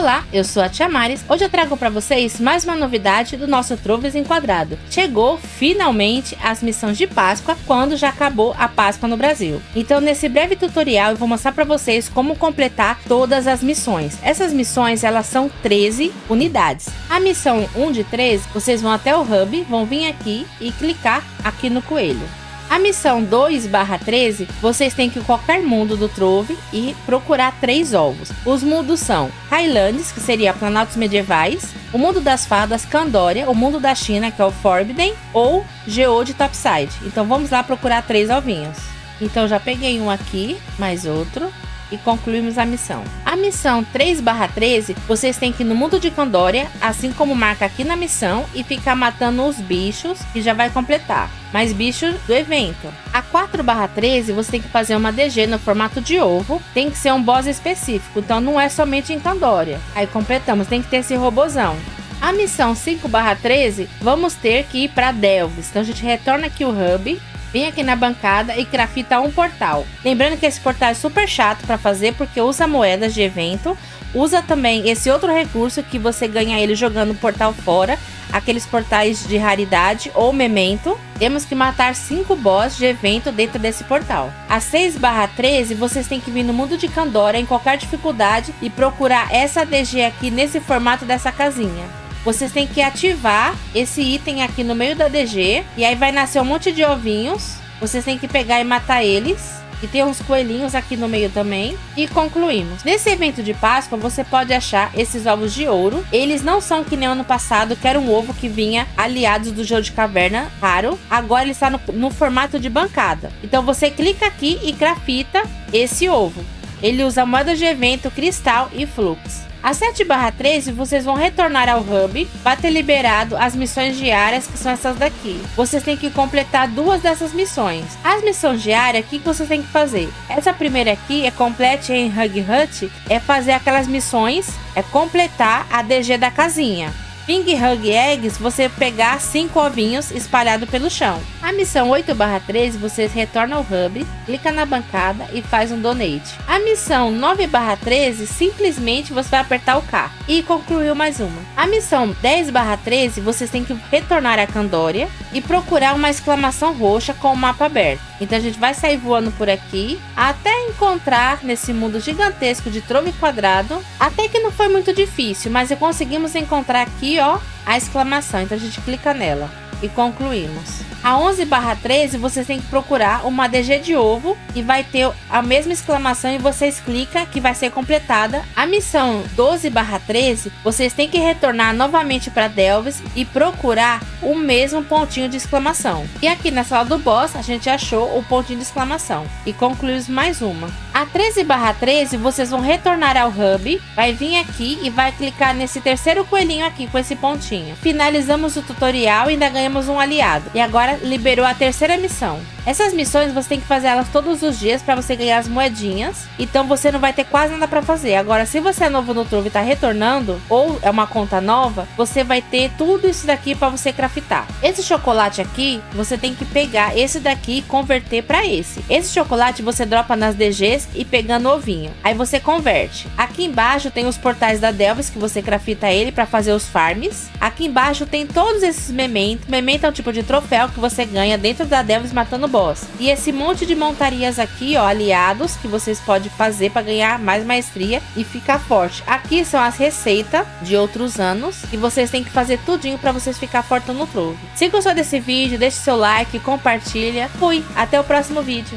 Olá, eu sou a Tia Maris. Hoje eu trago para vocês mais uma novidade do nosso Troves Enquadrado. Chegou finalmente as missões de Páscoa, quando já acabou a Páscoa no Brasil. Então nesse breve tutorial eu vou mostrar para vocês como completar todas as missões. Essas missões elas são 13 unidades. A missão 1 de 13, vocês vão até o hub, vão vir aqui e clicar aqui no coelho. A missão 2/13, vocês têm que ir a qualquer mundo do Trove e procurar 3 ovos. Os mundos são Highlands, que seria Planaltos Medievais, o Mundo das Fadas, Cundoria, o Mundo da China, que é o Forbidden, ou Geode de Topside. Então vamos lá procurar 3 ovinhos. Então já peguei um aqui, mais outro, e concluímos a missão. A missão 3/13, vocês têm que ir no mundo de Cundoria, assim como marca aqui na missão, e ficar matando os bichos, que já vai completar. Mas bichos do evento. A 4/13, você tem que fazer uma DG no formato de ovo, tem que ser um boss específico, então não é somente em Cundoria. Aí completamos, tem que ter esse robozão. A missão 5/13, vamos ter que ir para Delves, então a gente retorna aqui o hub, vem aqui na bancada e crafta um portal. Lembrando que esse portal é super chato para fazer, porque usa moedas de evento, usa também esse outro recurso que você ganha ele jogando o portal fora, aqueles portais de raridade ou memento. Temos que matar 5 boss de evento dentro desse portal. A 6/13, vocês têm que vir no mundo de Cundoria em qualquer dificuldade e procurar essa DG aqui nesse formato dessa casinha. Vocês têm que ativar esse item aqui no meio da DG. E aí vai nascer um monte de ovinhos. Vocês têm que pegar e matar eles. E tem uns coelhinhos aqui no meio também. E concluímos. Nesse evento de Páscoa, você pode achar esses ovos de ouro. Eles não são que nem ano passado, que era um ovo que vinha aliados do jogo de caverna, raro. Agora ele está no formato de bancada. Então você clica aqui e crafta esse ovo. Ele usa moedas de evento, cristal e flux. A 7/13, vocês vão retornar ao hub para ter liberado as missões diárias, que são essas daqui. Vocês têm que completar 2 dessas missões. As missões diárias, o que vocês têm que fazer? Essa primeira aqui é complete em Hug Hut, é fazer aquelas missões, é completar a DG da casinha. Ping Hug Eggs, você pegar 5 ovinhos espalhados pelo chão. A missão 8/13, vocês retornam ao hub, clica na bancada e faz um donate. A missão 9/13, simplesmente você vai apertar o K e concluiu mais uma. A missão 10/13, vocês têm que retornar a Cundoria e procurar uma exclamação roxa com o mapa aberto. Então a gente vai sair voando por aqui até encontrar nesse mundo gigantesco de Troves Enquadrado. Até que não foi muito difícil, mas conseguimos encontrar aqui, ó, a exclamação. Então a gente clica nela e concluímos. A 11/13, vocês têm que procurar uma DG de ovo e vai ter a mesma exclamação e vocês clicam que vai ser completada. A missão 12/13, vocês têm que retornar novamente para Delves e procurar o mesmo pontinho de exclamação. E aqui na sala do boss, a gente achou o pontinho de exclamação e concluímos mais uma. A 13/13, vocês vão retornar ao hub, vai vir aqui e vai clicar nesse terceiro coelhinho aqui com esse pontinho. Finalizamos o tutorial e ainda ganhamos um aliado. E agora liberou a terceira missão. Essas missões você tem que fazer elas todos os dias para você ganhar as moedinhas. Então você não vai ter quase nada para fazer. Agora, se você é novo no Trove e tá retornando, ou é uma conta nova, você vai ter tudo isso daqui para você craftar. Esse chocolate aqui, você tem que pegar esse daqui e converter para esse. Esse chocolate você dropa nas DGs e pegando o ovinho. Aí você converte. Aqui embaixo tem os portais da Delves que você crafta ele para fazer os farms. Aqui embaixo tem todos esses mementos. Memento é um tipo de troféu que você ganha dentro da Delves matando boss. E esse monte de montarias aqui, ó, aliados, que vocês podem fazer para ganhar mais maestria e ficar forte. Aqui são as receitas de outros anos e vocês têm que fazer tudinho para vocês ficar forte no Trove. Se gostou desse vídeo, deixe seu like, compartilha. Fui, até o próximo vídeo.